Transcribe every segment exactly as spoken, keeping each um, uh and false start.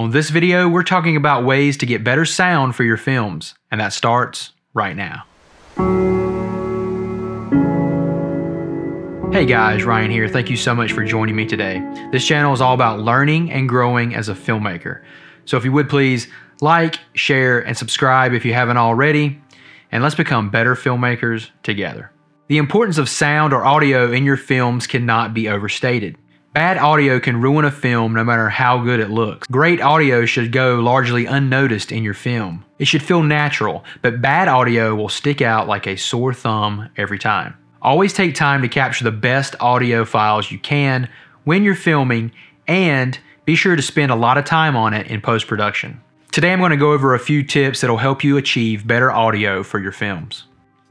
On this video, we're talking about ways to get better sound for your films, and that starts right now. Hey guys, Ryan here. Thank you so much for joining me today. This channel is all about learning and growing as a filmmaker. So if you would please like, share, and subscribe if you haven't already, and let's become better filmmakers together. The importance of sound or audio in your films cannot be overstated. Bad audio can ruin a film no matter how good it looks. Great audio should go largely unnoticed in your film. It should feel natural, but bad audio will stick out like a sore thumb every time. Always take time to capture the best audio files you can when you're filming, and be sure to spend a lot of time on it in post-production. Today I'm going to go over a few tips that'll help you achieve better audio for your films.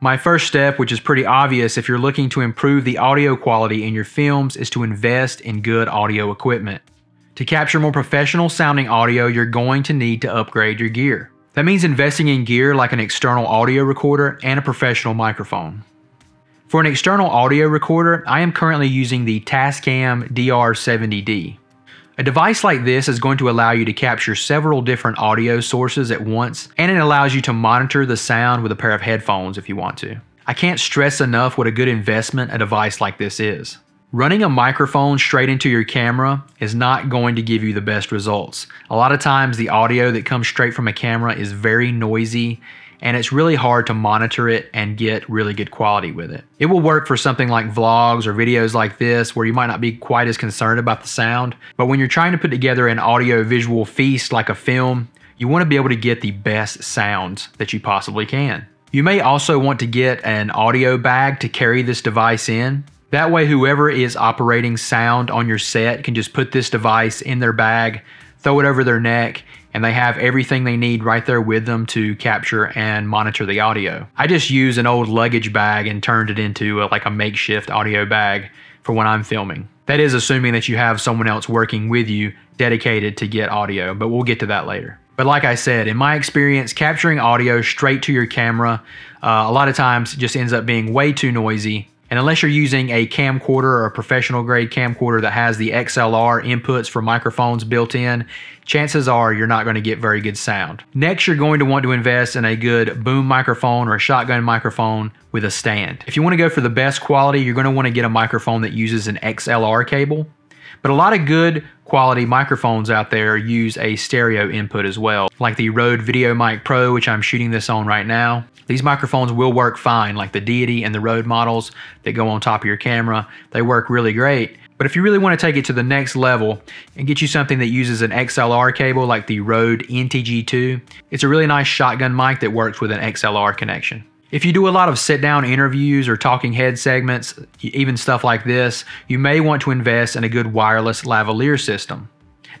My first step, which is pretty obvious if you're looking to improve the audio quality in your films, is to invest in good audio equipment. To capture more professional sounding audio, you're going to need to upgrade your gear. That means investing in gear like an external audio recorder and a professional microphone. For an external audio recorder, I am currently using the Tascam D R seventy D. A device like this is going to allow you to capture several different audio sources at once, and it allows you to monitor the sound with a pair of headphones if you want to. I can't stress enough what a good investment a device like this is. Running a microphone straight into your camera is not going to give you the best results. A lot of times the audio that comes straight from a camera is very noisy, and it's really hard to monitor it and get really good quality with it. It will work for something like vlogs or videos like this where you might not be quite as concerned about the sound, but when you're trying to put together an audio-visual feast like a film, you want to be able to get the best sounds that you possibly can. You may also want to get an audio bag to carry this device in. That way whoever is operating sound on your set can just put this device in their bag, throw it over their neck, and they have everything they need right there with them to capture and monitor the audio. I just used an old luggage bag and turned it into a, like a makeshift audio bag for when I'm filming. That is assuming that you have someone else working with you dedicated to get audio, but we'll get to that later. But like I said, in my experience, capturing audio straight to your camera uh, a lot of times just ends up being way too noisy. And unless you're using a camcorder or a professional grade camcorder that has the X L R inputs for microphones built in, chances are you're not going to get very good sound. Next, you're going to want to invest in a good boom microphone or a shotgun microphone with a stand. If you want to go for the best quality, you're going to want to get a microphone that uses an X L R cable. But a lot of good quality microphones out there use a stereo input as well, like the Rode VideoMic Pro, which I'm shooting this on right now. These microphones will work fine, like the Deity and the Rode models that go on top of your camera. They work really great. But if you really want to take it to the next level and get you something that uses an X L R cable like the Rode N T G two, it's a really nice shotgun mic that works with an X L R connection. If you do a lot of sit-down interviews or talking head segments, even stuff like this, you may want to invest in a good wireless lavalier system.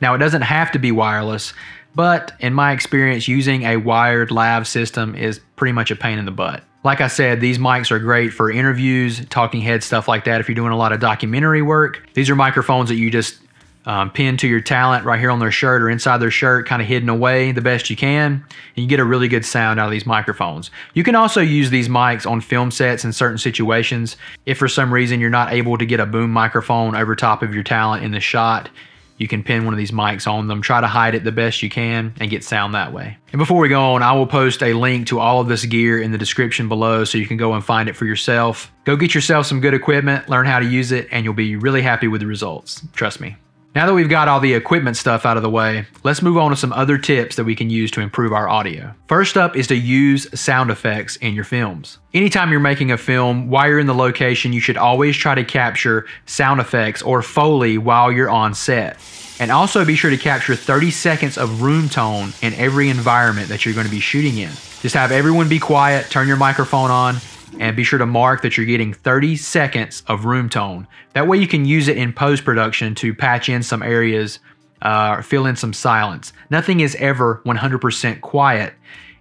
Now, it doesn't have to be wireless, but in my experience, using a wired lav system is pretty much a pain in the butt. Like I said, these mics are great for interviews, talking head, stuff like that. If you're doing a lot of documentary work, these are microphones that you just um, pin to your talent right here on their shirt or inside their shirt, kind of hidden away the best you can, and you get a really good sound out of these microphones. You can also use these mics on film sets in certain situations. If for some reason you're not able to get a boom microphone over top of your talent in the shot, you can pin one of these mics on them, try to hide it the best you can, and get sound that way. And before we go on, I will post a link to all of this gear in the description below so you can go and find it for yourself. Go get yourself some good equipment, learn how to use it, and you'll be really happy with the results. Trust me. Now that we've got all the equipment stuff out of the way, let's move on to some other tips that we can use to improve our audio. First up is to use sound effects in your films. Anytime you're making a film, while you're in the location, you should always try to capture sound effects or Foley while you're on set. And also be sure to capture thirty seconds of room tone in every environment that you're going to be shooting in. Just have everyone be quiet, turn your microphone on, and be sure to mark that you're getting thirty seconds of room tone. That way you can use it in post-production to patch in some areas, uh, fill in some silence. Nothing is ever one hundred percent quiet.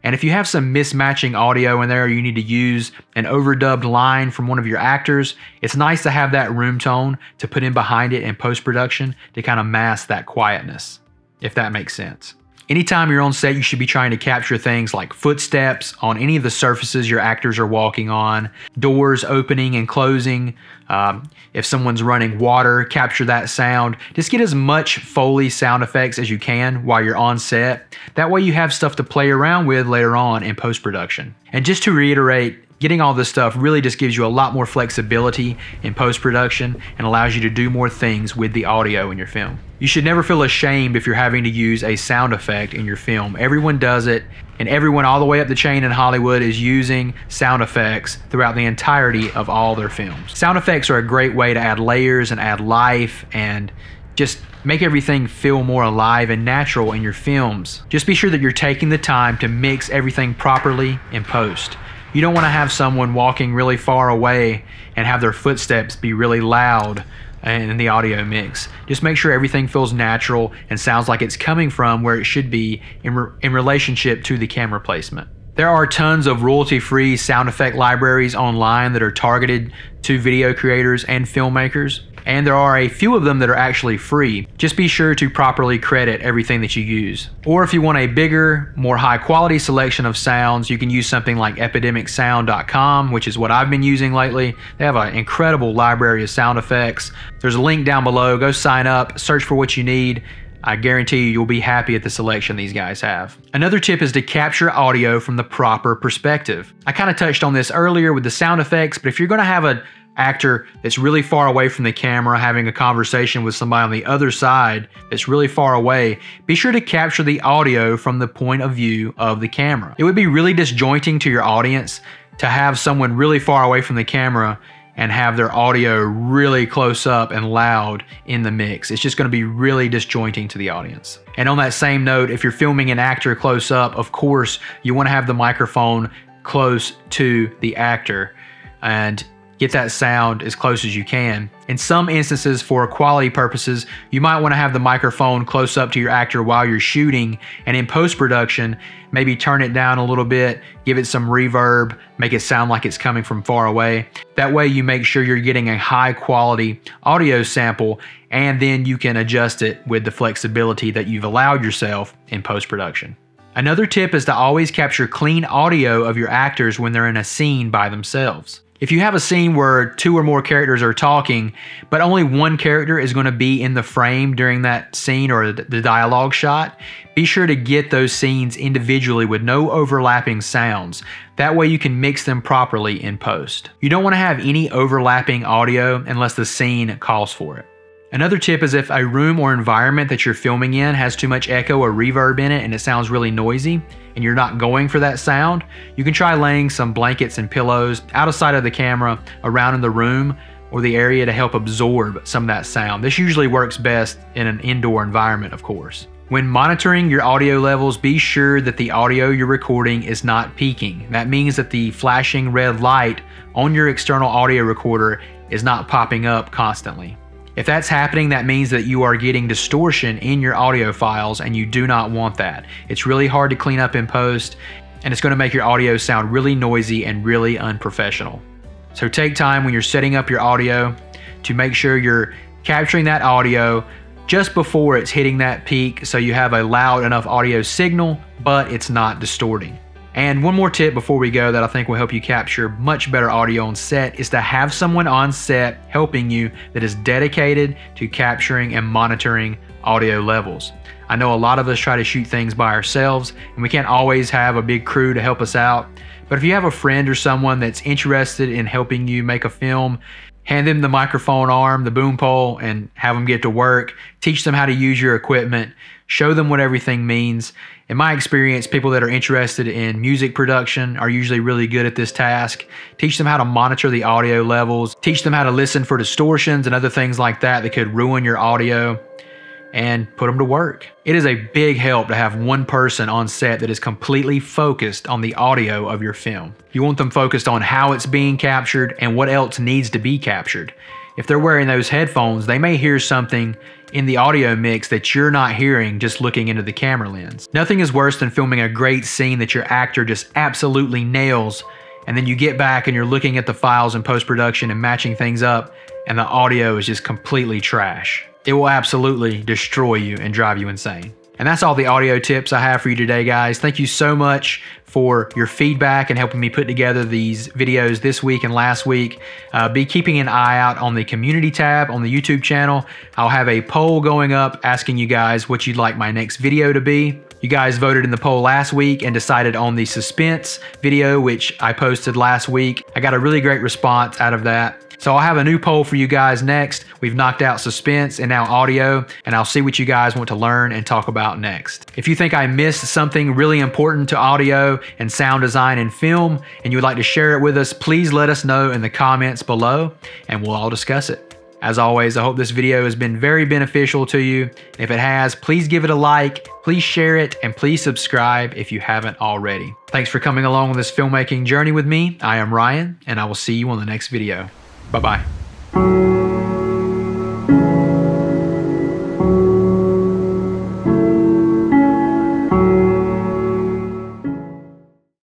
And if you have some mismatching audio in there, you need to use an overdubbed line from one of your actors, it's nice to have that room tone to put in behind it in post-production to kind of mask that quietness, if that makes sense. Anytime you're on set, you should be trying to capture things like footsteps on any of the surfaces your actors are walking on, doors opening and closing. Um, if someone's running water, capture that sound. Just get as much Foley sound effects as you can while you're on set. That way you have stuff to play around with later on in post-production. And just to reiterate, getting all this stuff really just gives you a lot more flexibility in post-production and allows you to do more things with the audio in your film. You should never feel ashamed if you're having to use a sound effect in your film. Everyone does it, and everyone all the way up the chain in Hollywood is using sound effects throughout the entirety of all their films. Sound effects are a great way to add layers and add life and just make everything feel more alive and natural in your films. Just be sure that you're taking the time to mix everything properly in post. You don't want to have someone walking really far away and have their footsteps be really loud in the audio mix. Just make sure everything feels natural and sounds like it's coming from where it should be in, re in relationship to the camera placement. There are tons of royalty-free sound effect libraries online that are targeted to video creators and filmmakers, and there are a few of them that are actually free. Just be sure to properly credit everything that you use. Or if you want a bigger, more high quality selection of sounds, you can use something like epidemic sound dot com, which is what I've been using lately. They have an incredible library of sound effects. There's a link down below. Go sign up, search for what you need. I guarantee you, you'll be happy at the selection these guys have. Another tip is to capture audio from the proper perspective. I kind of touched on this earlier with the sound effects, but if you're gonna have an actor that's really far away from the camera having a conversation with somebody on the other side that's really far away, be sure to capture the audio from the point of view of the camera. It would be really disjointing to your audience to have someone really far away from the camera and have their audio really close up and loud in the mix. It's just gonna be really disjointing to the audience. And on that same note, if you're filming an actor close up, of course, you wanna have the microphone close to the actor and get that sound as close as you can. In some instances, for quality purposes, you might wanna have the microphone close up to your actor while you're shooting, and in post-production, maybe turn it down a little bit, give it some reverb, make it sound like it's coming from far away. That way you make sure you're getting a high quality audio sample, and then you can adjust it with the flexibility that you've allowed yourself in post-production. Another tip is to always capture clean audio of your actors when they're in a scene by themselves. If you have a scene where two or more characters are talking, but only one character is going to be in the frame during that scene or the dialogue shot, be sure to get those scenes individually with no overlapping sounds. That way you can mix them properly in post. You don't want to have any overlapping audio unless the scene calls for it. Another tip is if a room or environment that you're filming in has too much echo or reverb in it and it sounds really noisy and you're not going for that sound, you can try laying some blankets and pillows out of sight of the camera around in the room or the area to help absorb some of that sound. This usually works best in an indoor environment, of course. When monitoring your audio levels, be sure that the audio you're recording is not peaking. That means that the flashing red light on your external audio recorder is not popping up constantly. If that's happening, that means that you are getting distortion in your audio files and you do not want that. It's really hard to clean up in post and it's going to make your audio sound really noisy and really unprofessional. So take time when you're setting up your audio to make sure you're capturing that audio just before it's hitting that peak so you have a loud enough audio signal, but it's not distorting. And one more tip before we go that I think will help you capture much better audio on set is to have someone on set helping you that is dedicated to capturing and monitoring audio levels. I know a lot of us try to shoot things by ourselves and we can't always have a big crew to help us out. But if you have a friend or someone that's interested in helping you make a film, hand them the microphone arm, the boom pole, and have them get to work. Teach them how to use your equipment. Show them what everything means. In my experience, people that are interested in music production are usually really good at this task. Teach them how to monitor the audio levels. Teach them how to listen for distortions and other things like that that could ruin your audio, and put them to work. It is a big help to have one person on set that is completely focused on the audio of your film. You want them focused on how it's being captured and what else needs to be captured. If they're wearing those headphones, they may hear something in the audio mix that you're not hearing just looking into the camera lens. Nothing is worse than filming a great scene that your actor just absolutely nails, and then you get back and you're looking at the files in post-production and matching things up, and the audio is just completely trash. It will absolutely destroy you and drive you insane. And that's all the audio tips I have for you today, guys. Thank you so much for your feedback and helping me put together these videos this week and last week. Uh, be keeping an eye out on the community tab on the YouTube channel. I'll have a poll going up asking you guys what you'd like my next video to be. You guys voted in the poll last week and decided on the suspense video, which I posted last week. I got a really great response out of that. So I'll have a new poll for you guys next. We've knocked out suspense and now audio, and I'll see what you guys want to learn and talk about next. If you think I missed something really important to audio and sound design and film, and you would like to share it with us, please let us know in the comments below, and we'll all discuss it. As always, I hope this video has been very beneficial to you. If it has, please give it a like, please share it, and please subscribe if you haven't already. Thanks for coming along on this filmmaking journey with me. I am Ryan, and I will see you on the next video. Bye-bye.